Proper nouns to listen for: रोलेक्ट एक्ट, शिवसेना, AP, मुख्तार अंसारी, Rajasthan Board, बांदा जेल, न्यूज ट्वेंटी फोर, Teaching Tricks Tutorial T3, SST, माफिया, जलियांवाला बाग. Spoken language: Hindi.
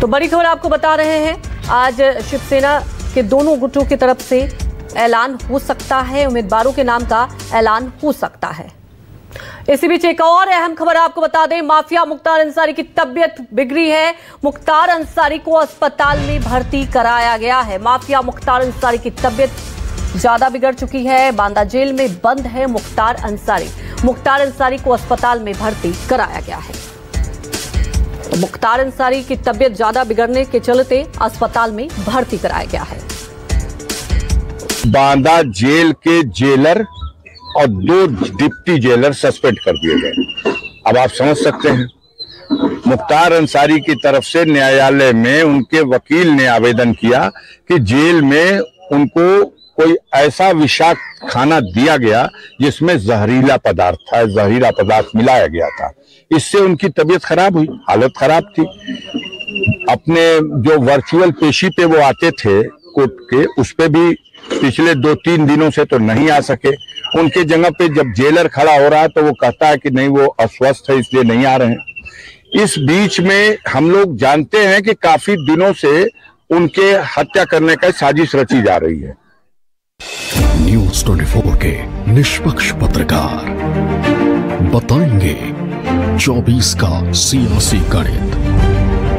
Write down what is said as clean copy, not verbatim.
तो बड़ी खबर आपको बता रहे हैं, आज शिवसेना के दोनों गुटों की तरफ से ऐलान हो सकता है, उम्मीदवारों के नाम का ऐलान हो सकता है। इसी बीच एक और अहम खबर आपको बता दें, माफिया मुख्तार अंसारी की तबीयत बिगड़ी है। मुख्तार अंसारी को अस्पताल में भर्ती कराया गया है। माफिया मुख्तार अंसारी की तबीयत ज्यादा बिगड़ चुकी है। बांदा जेल में बंद है मुख्तार अंसारी। मुख्तार अंसारी को अस्पताल में भर्ती कराया गया है। तो मुख्तार अंसारी की तबीयत ज्यादा बिगड़ने के चलते अस्पताल में भर्ती कराया गया है। बांदा जेल के जेलर और 2 डिप्टी जेलर सस्पेंड कर दिए गए। अब आप समझ सकते हैं, मुख्तार अंसारी की तरफ से न्यायालय में उनके वकील ने आवेदन किया कि जेल में उनको कोई ऐसा विषाक्त खाना दिया गया जिसमें जहरीला पदार्थ था, जहरीला पदार्थ मिलाया गया था, इससे उनकी तबीयत खराब हुई, हालत खराब थी। अपने जो वर्चुअल पेशी पे वो आते थे कोर्ट के, उस पे भी पिछले 2-3 दिनों से तो नहीं आ सके। उनके जगह पे जब जेलर खड़ा हो रहा है तो वो कहता है कि नहीं वो अस्वस्थ है इसलिए नहीं आ रहे हैं। इस बीच में हम लोग जानते हैं कि काफी दिनों से उनके हत्या करने का साजिश रची जा रही है। न्यूज 24 के निष्पक्ष पत्रकार बताएंगे 24 का सियासी गणित।